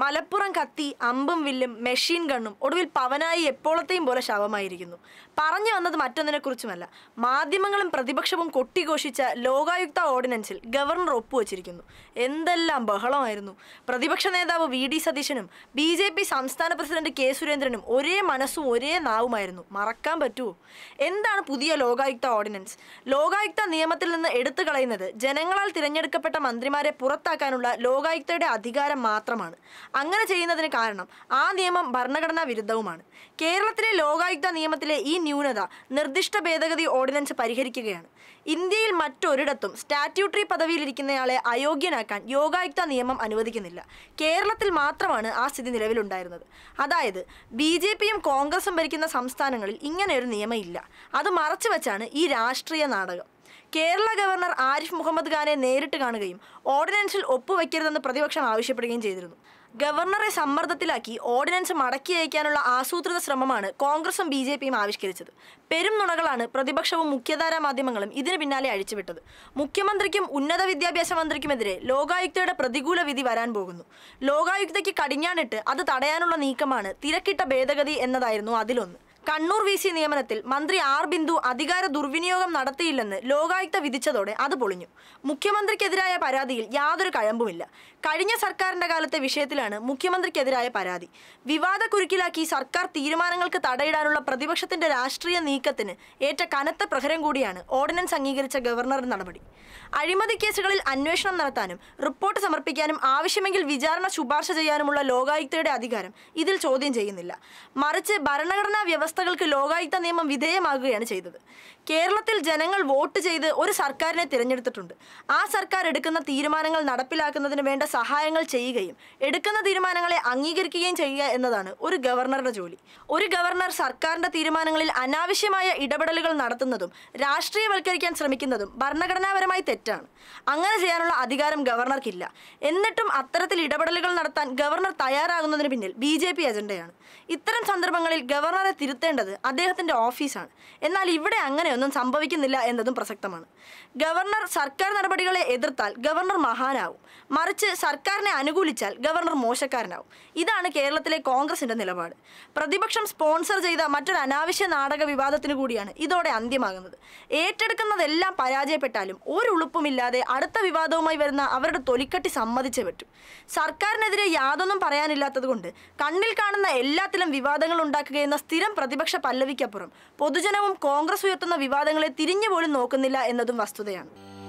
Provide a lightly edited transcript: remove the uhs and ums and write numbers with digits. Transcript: Malappuram Katti, Ambum William, Machine Gunum, Odil Pavanai, Epolate, Borashava Mairigino. Paranya under the Matana Kurchumala. Madimangal and Pradipaksham Koti Goshicha, Loga Yukta Ordinance, Governor Opu Chirigino. In the Lambahalo Irno. Pradipakshaneda VD Sadishanum. BJP Samstana President K. Surendranum, Ore Manasu, Ore Naumirno, Marakamba too. In the Pudia Loga Yukta Ordinance. Loga Yukta Niamatil and the Editha Kalinada. General Tiranya Kapata Mandrimare Purata Kanula, Loga Yukta Adigara Matraman. Angana China than a carnum, A Niamam Barnagana Virdauman. Keratri Logaik the Niamatile e Nunada, Nerdista Bedaga the ordinance Parikarikigan. Indil Matto Ridatum, statutory Padavikinale, Ayoginakan, Yogaik the Niamam Anuvadikinilla. Keratil Matramana asked in the Revelundirana. Adaid BJP Congress American Samstanangal, Ingan Air Niamailla. Ada Marchavachana, E. Rastri and Adaga. Kerala Governor Arif Muhammad Ghane നേരിട്ട് കാണുകയും ഓർഡിനൻസിൽ ഒപ്പുവെക്കരുതെന്ന് പ്രതിപക്ഷം ആവശ്യപ്പെടുകയും ചെയ്തിരുന്നു. ഗവർണറെ സമ്മർദ്ദത്തിലാക്കി ordinance മടക്കി അയക്കാനുള്ള ആസൂത്രിത ശ്രമമാണ് കോൺഗ്രസും ബിജെപിയും ആവിഷ്കരിച്ചത്. പെരും നുണകളാണ് പ്രതിപക്ഷവും മുഖ്യധാരാ മാധ്യമങ്ങളും ഇതിനു പിന്നാലെ അഴിച്ചുവിട്ടത്. മുഖ്യമന്ത്രിക്കും ഉന്നത വിദ്യാഭ്യാസ മന്ത്രിക്കുമെതിരെ ലോകായുക്തയുടെ പ്രതികൂല വിധി വരാൻ പോകുന്നു. ലോകായുക്തയ്ക്ക് കടിഞ്ഞാണിട്ട് അത് തടയാനുള്ള നീക്കമാണ് തിരക്കിട്ട ഭേദഗതി എന്നതായിരുന്നു അതിലൊന്ന്. Kannur VC Niamanathil, Mandri R. Bindu, Adigara Durviniyogam Nadathiyillennu, Lokayukta Vidichathode, Adu Polinju. Mukhyamanthrikethiraya Parathiyil, Yathore Kazhampumilla. Kazhinja Sarkarinte Kalathe Vishayathilanu, Mukhyamanthrikethiraya Parathi. Vivada Kurikilakki, Sarkar Theerumanangalkku Tadayidanulla Prathipakshathinte Rashtriya Neekkathinu, Eta Kanatha Prakaram Koodiyanu, Ordinance Angikaricha Governor Nadapadi. Azhimathi Kesukalil Annveshanam Nadathanum, Report Samarppikkanum, Avashyamenkil Vicharana Shuparsha Cheyyanamulla Lokayukthayude Adhikaram, Ithil Chodyam Cheyyunnilla. Marichu Bharanaghanaa Vyavastha Loga Itanam Videa Magri and Chad. Keralatil Janangal vote to Jay or Sarkar and Tiranatund. Ah Sarkar Edakana Thirmanangal Nadapilakan the Venda Sahangal Chey game. Edakana Thirmanangal Angirki and Chaya and the Dana, or Governor Rajoli. Or Governor Sarkar and the Thirmanangal Anavishimaya Idabadalical Naratanadum. Rastri Valkari and Sramikinadum. Barnagana Vermai Tetan. Angas Yanala Adigaram Governor Killa. In the Tum Atharathil Idabadalical Naratan, Governor Tayara on the Pinil, BJP Agendayan. Itran Sandrabangal, Governor Adehand office on. And I live Angan and Sambavikinilla and the Prasaktaman. Governor Sarkar Narbadigale Edertal, Governor Mahanau. March Sarkarne Anugulichal, Governor Moshe Karnau. Ida and a Kerala Congress in the Nilabad. Pradipaksham sponsors either Matter Anavish and Adaga Vivada Tingudian, Ido Andi Magan. Etekan the Ella Paraja Petalum, or Ulupumilla, the Adata Vivado Maverna, Avar Tolikati Samma the Chevet. Sarkar Nedre Yadon Parayanilla Tagund. Kandil Kan and the Ella Tilam Vivadangalundaka and the Stiram Prathipaksha Pallavikappuram, Podujanavum Congress Uyarthanna Vivadangale Tirinju Polum Nokkunilla ennadum Vastuthayanu.